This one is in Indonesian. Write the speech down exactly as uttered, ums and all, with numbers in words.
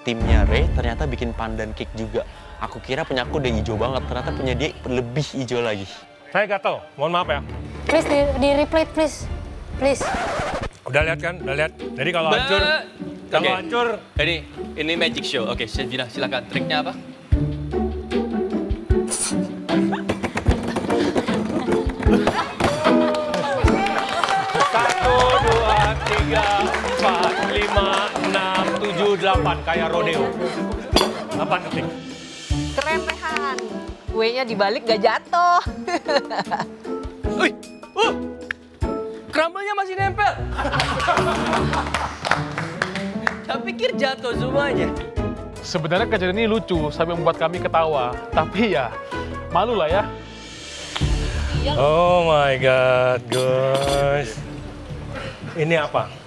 Timnya Ray ternyata bikin pandan cake juga. Aku kira punya aku udah hijau banget, ternyata punya dia lebih hijau lagi. Saya nggak tahu, mohon maaf ya. Please di, di replay please, please. Udah lihat kan, udah lihat. Jadi kalau hancur, kalau okay. hancur. Jadi ini magic show. Oke, okay, Syedina silakan. Triknya apa? Satu, dua, tiga, empat, lima, enam, tujuh, delapan. Kayak rodeo. Delapan ketik. Kerepehan. Kuenya dibalik gak jatuh. Wih, uh, kramblenya masih nempel. Saya pikir jatuh semuanya. Sebenarnya kejadian ini lucu sampai membuat kami ketawa. Tapi ya, malu lah ya. Oh my God, guys. Ini apa?